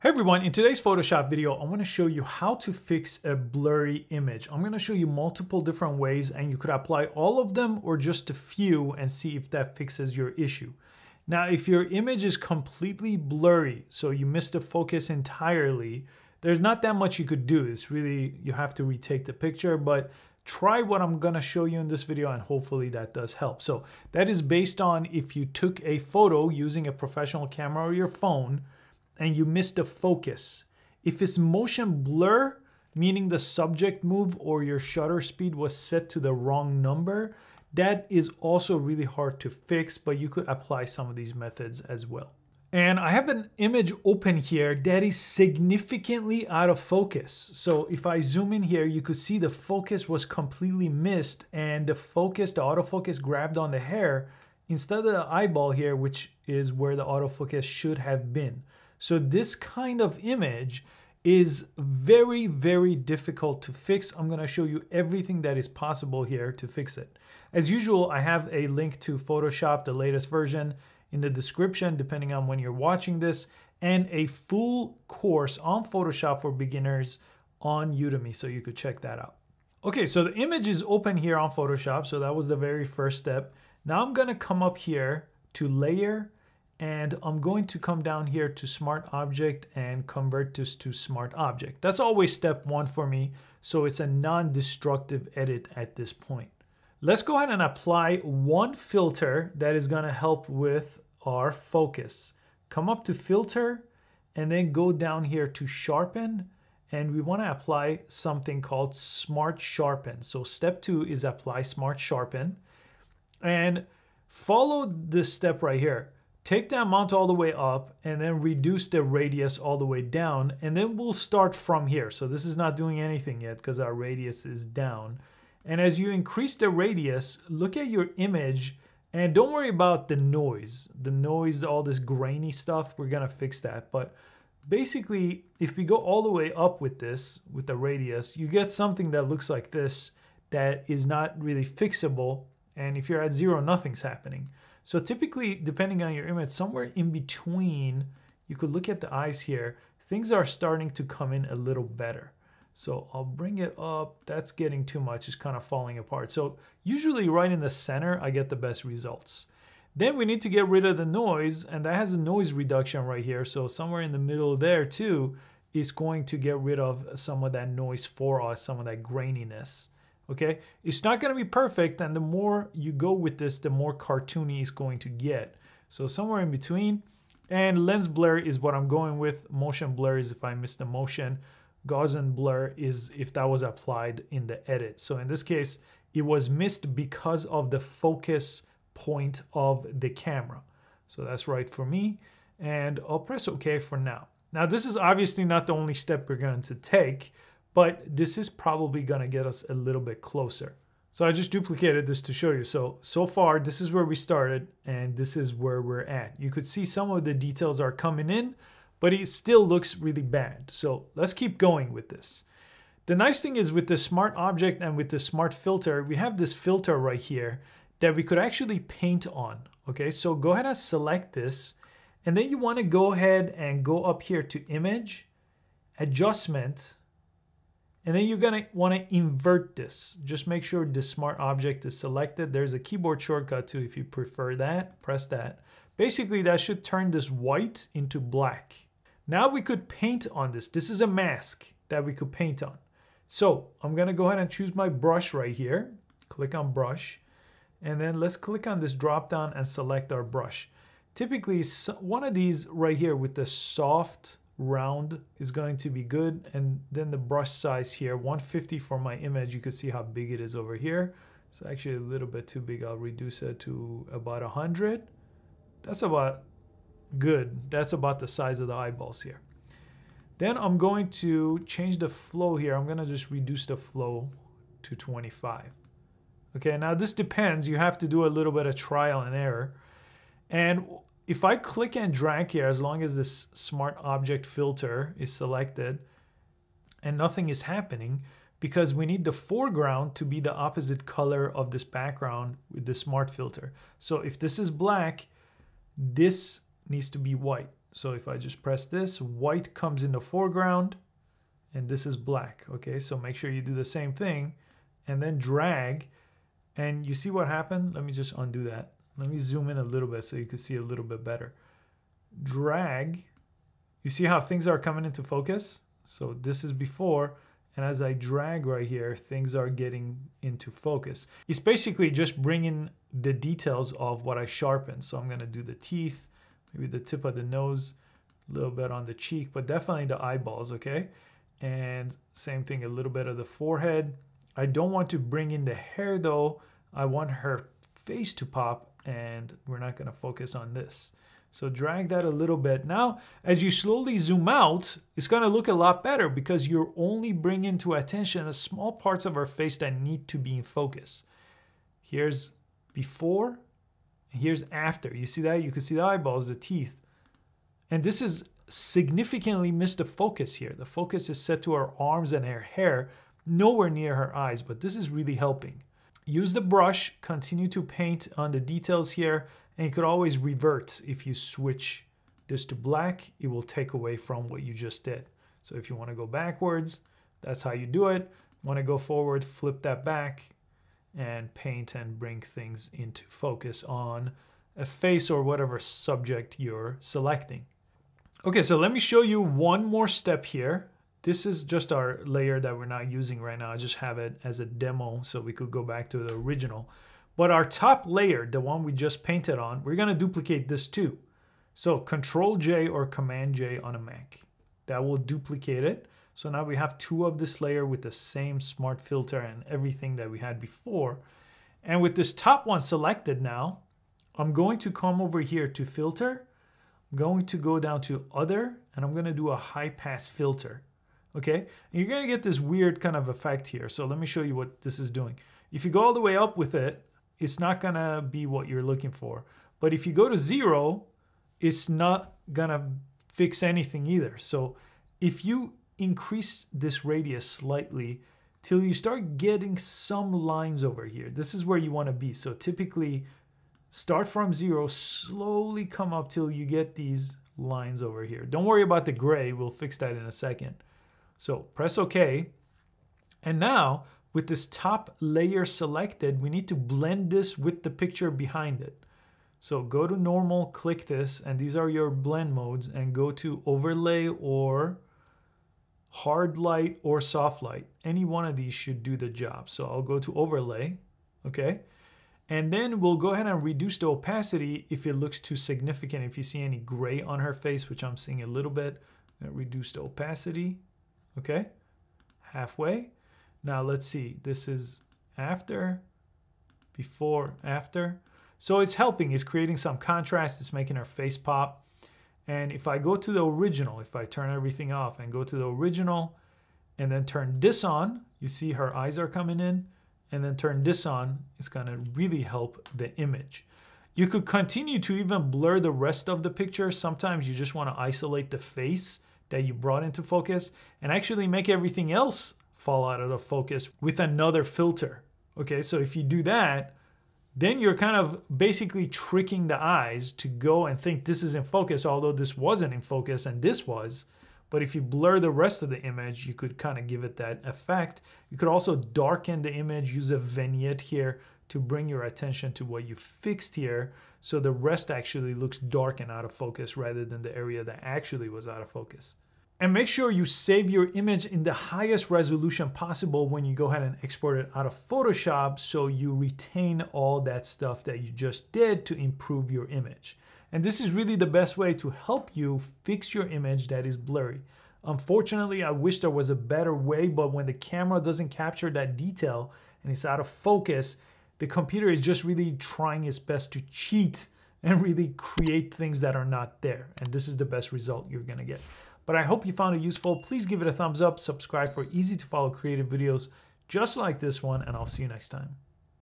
Hey everyone, in today's Photoshop video, I want to show you how to fix a blurry image. I'm going to show you multiple different ways and you could apply all of them or just a few and see if that fixes your issue. Now, if your image is completely blurry, so you missed the focus entirely, there's not that much you could do. It's really, you have to retake the picture, but try what I'm going to show you in this video and hopefully that does help. So that is based on if you took a photo using a professional camera or your phone, and you miss the focus. If it's motion blur, meaning the subject move or your shutter speed was set to the wrong number, that is also really hard to fix, but you could apply some of these methods as well. And I have an image open here that is significantly out of focus. So if I zoom in here, you could see the focus was completely missed and the autofocus grabbed on the hair instead of the eyeball here, which is where the autofocus should have been. So this kind of image is very, very difficult to fix. I'm going to show you everything that is possible here to fix it. As usual, I have a link to Photoshop, the latest version, in the description, depending on when you're watching this, and a full course on Photoshop for beginners on Udemy, so you could check that out. Okay, so the image is open here on Photoshop, so that was the very first step. Now I'm going to come up here to Layer, and I'm going to come down here to Smart Object and convert this to Smart Object. That's always step one for me, so it's a non-destructive edit at this point. Let's go ahead and apply one filter that is going to help with our focus. Come up to Filter and then go down here to Sharpen, and we want to apply something called Smart Sharpen. So step two is apply Smart Sharpen and follow this step right here. Take the amount all the way up and then reduce the radius all the way down, and then we'll start from here. So this is not doing anything yet because our radius is down. And as you increase the radius, look at your image and don't worry about the noise. The noise, all this grainy stuff, we're gonna fix that. But basically, if we go all the way up with this, with the radius, you get something that looks like this that is not really fixable. And if you're at zero, nothing's happening. So typically, depending on your image, somewhere in between, you could look at the eyes here, things are starting to come in a little better. So I'll bring it up. That's getting too much. It's kind of falling apart. So usually right in the center, I get the best results. Then we need to get rid of the noise, and that has a noise reduction right here. So somewhere in the middle there too is going to get rid of some of that noise for us, some of that graininess. Okay, it's not going to be perfect, and the more you go with this, the more cartoony it's going to get. So somewhere in between, and lens blur is what I'm going with. Motion blur is if I miss the motion. Gaussian blur is if that was applied in the edit. So in this case, it was missed because of the focus point of the camera. So that's right for me, and I'll press OK for now. Now this is obviously not the only step we're going to take, but this is probably going to get us a little bit closer. So I just duplicated this to show you. So far, this is where we started and this is where we're at. You could see some of the details are coming in, but it still looks really bad. So let's keep going with this. The nice thing is with the Smart Object and with the Smart Filter, we have this filter right here that we could actually paint on. Okay, so go ahead and select this, and then you want to go ahead and go up here to Image, Adjustment, and then you're going to want to invert this. Just make sure the Smart Object is selected. There's a keyboard shortcut too if you prefer that. Press that. Basically, that should turn this white into black. Now we could paint on this. This is a mask that we could paint on. So I'm going to go ahead and choose my brush right here. Click on Brush. And then let's click on this drop down and select our brush. Typically, one of these right here with the soft round is going to be good, and then the brush size here, 150 for my image. You can see how big it is over here. It's actually a little bit too big. I'll reduce it to about 100. That's about good. That's about the size of the eyeballs here. Then I'm going to change the flow here. I'm going to just reduce the flow to 25. Okay, now this depends. You have to do a little bit of trial and error. And if I click and drag here, as long as this Smart Object filter is selected and nothing is happening, because we need the foreground to be the opposite color of this background with the Smart Filter. So if this is black, this needs to be white. So if I just press this, white comes in the foreground and this is black. Okay, so make sure you do the same thing and then drag, and you see what happened? Let me just undo that. Let me zoom in a little bit so you can see a little bit better. Drag, you see how things are coming into focus? So this is before, and as I drag right here, things are getting into focus. It's basically just bringing the details of what I sharpened. So I'm gonna do the teeth, maybe the tip of the nose, a little bit on the cheek, but definitely the eyeballs, okay? And same thing, a little bit of the forehead. I don't want to bring in the hair though. I want her face to pop, and we're not gonna focus on this. So drag that a little bit. Now, as you slowly zoom out, it's gonna look a lot better because you're only bringing to attention the small parts of our face that need to be in focus. Here's before, here's after. You see that? You can see the eyeballs, the teeth. And this is significantly missed the focus here. The focus is set to her arms and her hair, nowhere near her eyes, but this is really helping. Use the brush, continue to paint on the details here, and you could always revert. If you switch this to black, it will take away from what you just did. So if you want to go backwards, that's how you do it. Want to go forward, flip that back and paint and bring things into focus on a face or whatever subject you're selecting. Okay, so let me show you one more step here. This is just our layer that we're not using right now. I just have it as a demo so we could go back to the original. But our top layer, the one we just painted on, we're gonna duplicate this too. So Control J or Command J on a Mac. That will duplicate it. So now we have two of this layer with the same smart filter and everything that we had before. And with this top one selected now, I'm going to come over here to Filter. I'm going to go down to Other, and I'm gonna do a high pass filter. Okay, and you're gonna get this weird kind of effect here. So let me show you what this is doing. If you go all the way up with it, it's not gonna be what you're looking for. But if you go to 0, it's not gonna fix anything either. So if you increase this radius slightly till you start getting some lines over here, this is where you wanna be. So typically start from 0, slowly come up till you get these lines over here. Don't worry about the gray, we'll fix that in a second. So press OK, and now with this top layer selected, we need to blend this with the picture behind it. So go to Normal, click this, and these are your blend modes, and go to Overlay or Hard Light or Soft Light. Any one of these should do the job. So I'll go to Overlay, okay? And then we'll go ahead and reduce the opacity if it looks too significant. If you see any gray on her face, which I'm seeing a little bit, reduce the opacity. Okay, halfway. Now let's see, this is after, before, after. So it's helping, it's creating some contrast, it's making her face pop. And if I go to the original, if I turn everything off and go to the original and then turn this on, you see her eyes are coming in, and then turn this on, it's gonna really help the image. You could continue to even blur the rest of the picture. Sometimes you just wanna isolate the face that you brought into focus and actually make everything else fall out of focus with another filter. Okay, so if you do that, then you're kind of basically tricking the eyes to go and think this is in focus, although this wasn't in focus and this was. But if you blur the rest of the image, you could kind of give it that effect. You could also darken the image, use a vignette here to bring your attention to what you fixed here, so the rest actually looks dark and out of focus rather than the area that actually was out of focus. And make sure you save your image in the highest resolution possible when you go ahead and export it out of Photoshop, so you retain all that stuff that you just did to improve your image. And this is really the best way to help you fix your image that is blurry. Unfortunately, I wish there was a better way, but when the camera doesn't capture that detail and it's out of focus, the computer is just really trying its best to cheat and really create things that are not there. And this is the best result you're gonna get. But I hope you found it useful. Please give it a thumbs up, subscribe for easy to follow creative videos just like this one, and I'll see you next time.